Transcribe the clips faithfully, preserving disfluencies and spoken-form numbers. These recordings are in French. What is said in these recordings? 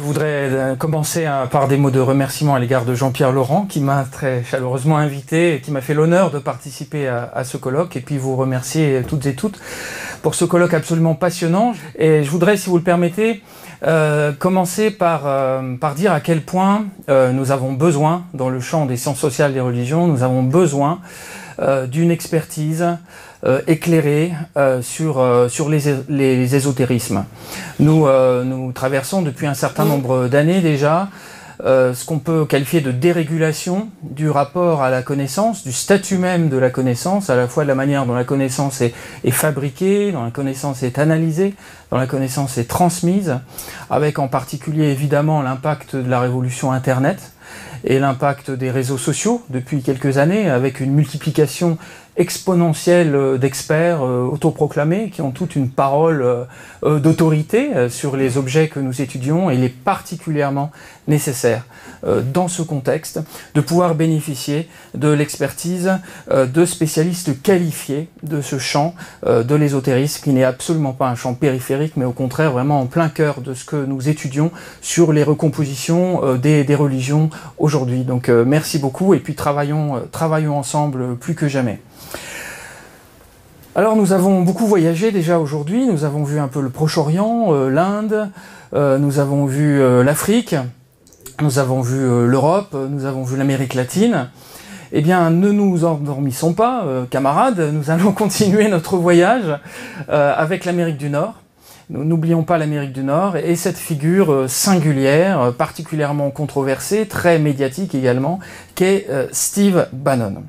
Je voudrais commencer par des mots de remerciement à l'égard de Jean-Pierre Laurent, qui m'a très chaleureusement invité et qui m'a fait l'honneur de participer à, à ce colloque. Et puis vous remercier toutes et toutes pour ce colloque absolument passionnant. Et je voudrais, si vous le permettez, euh, commencer par, euh, par dire à quel point euh, nous avons besoin, dans le champ des sciences sociales et des religions, nous avons besoin euh, d'une expertise Euh, éclairé euh, sur, euh, sur les, les, les ésotérismes. Nous, euh, nous traversons depuis un certain nombre d'années déjà euh, ce qu'on peut qualifier de dérégulation du rapport à la connaissance, du statut même de la connaissance, à la fois de la manière dont la connaissance est, est fabriquée, dont la connaissance est analysée, dont la connaissance est transmise, avec en particulier évidemment l'impact de la révolution Internet et l'impact des réseaux sociaux depuis quelques années, avec une multiplication exponentielle d'experts euh, autoproclamés qui ont toute une parole euh, d'autorité euh, sur les objets que nous étudions. Et il est particulièrement nécessaire, euh, dans ce contexte, de pouvoir bénéficier de l'expertise euh, de spécialistes qualifiés de ce champ euh, de l'ésotérisme, qui n'est absolument pas un champ périphérique, mais au contraire vraiment en plein cœur de ce que nous étudions sur les recompositions euh, des, des religions aujourd'hui. Donc euh, merci beaucoup, et puis travaillons, euh, travaillons ensemble plus que jamais. Alors nous avons beaucoup voyagé déjà aujourd'hui, nous avons vu un peu le Proche-Orient, euh, l'Inde, euh, nous avons vu euh, l'Afrique, nous avons vu euh, l'Europe, nous avons vu l'Amérique latine. Eh bien, ne nous endormissons pas, euh, camarades, nous allons continuer notre voyage euh, avec l'Amérique du Nord. N'oublions pas l'Amérique du Nord et cette figure singulière, particulièrement controversée, très médiatique également, qu'est euh, Steve Bannon.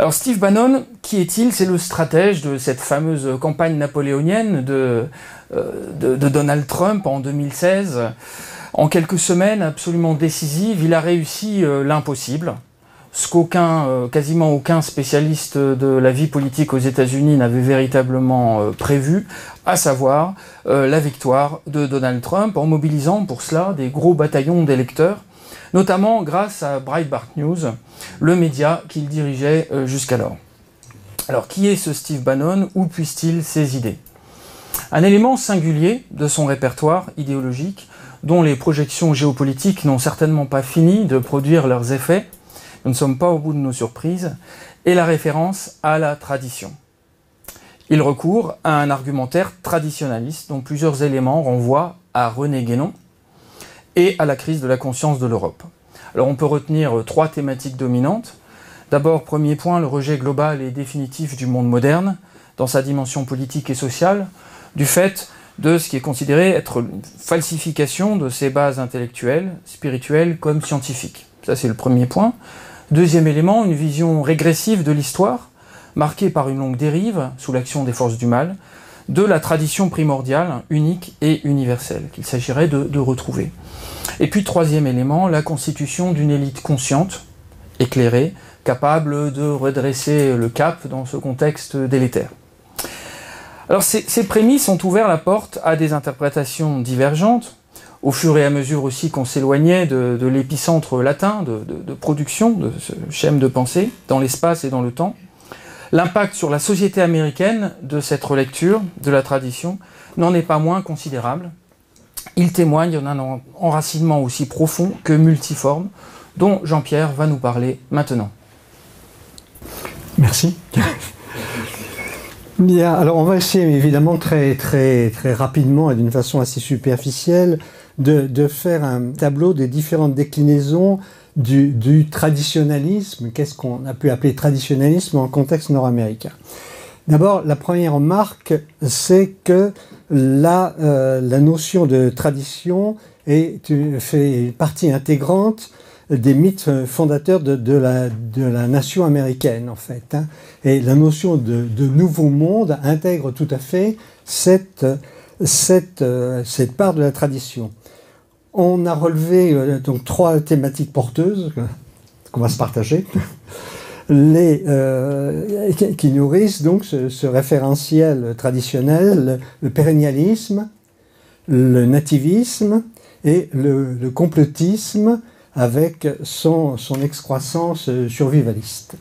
Alors Steve Bannon, qui est-il? C'est le stratège de cette fameuse campagne napoléonienne de, euh, de, de Donald Trump en deux mille seize. En quelques semaines absolument décisives, il a réussi euh, l'impossible, ce qu'aucun, euh, quasiment aucun spécialiste de la vie politique aux États-Unis n'avait véritablement euh, prévu, à savoir euh, la victoire de Donald Trump, en mobilisant pour cela des gros bataillons d'électeurs, notamment grâce à Breitbart News, le média qu'il dirigeait jusqu'alors. Alors qui est ce Steve Bannon? Où puise-t-il ses idées? Un élément singulier de son répertoire idéologique, dont les projections géopolitiques n'ont certainement pas fini de produire leurs effets, nous ne sommes pas au bout de nos surprises, est la référence à la tradition. Il recourt à un argumentaire traditionnaliste dont plusieurs éléments renvoient à René Guénon et à la crise de la conscience de l'Europe. Alors on peut retenir trois thématiques dominantes. D'abord, premier point, le rejet global et définitif du monde moderne, dans sa dimension politique et sociale, du fait de ce qui est considéré être une falsification de ses bases intellectuelles, spirituelles comme scientifiques. Ça, c'est le premier point. Deuxième élément, une vision régressive de l'histoire, marquée par une longue dérive, sous l'action des forces du mal, de la tradition primordiale, unique et universelle, qu'il s'agirait de, de retrouver. Et puis, troisième élément, la constitution d'une élite consciente, éclairée, capable de redresser le cap dans ce contexte délétère. Alors, ces, ces prémices ont ouvert la porte à des interprétations divergentes, au fur et à mesure aussi qu'on s'éloignait de, de l'épicentre latin de, de, de production, de ce schème de pensée, dans l'espace et dans le temps. L'impact sur la société américaine de cette relecture de la tradition n'en est pas moins considérable. Il témoigne d'un enracinement aussi profond que multiforme, dont Jean-Pierre va nous parler maintenant. Merci. Bien, alors on va essayer évidemment très, très, très rapidement et d'une façon assez superficielle de, de faire un tableau des différentes déclinaisons Du, du traditionnalisme. Qu'est-ce qu'on a pu appeler traditionnalisme en contexte nord-américain? D'abord, la première remarque, c'est que la, euh, la notion de tradition est, fait partie intégrante des mythes fondateurs de, de, la, de la nation américaine, en fait, hein. Et la notion de, de nouveau monde intègre tout à fait cette, cette, euh, cette part de la tradition. On a relevé euh, donc trois thématiques porteuses qu'on va se partager, les, euh, qui nourrissent donc ce, ce référentiel traditionnel: le pérennialisme, le nativisme et le, le complotisme, avec son, son excroissance survivaliste.